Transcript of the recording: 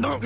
No!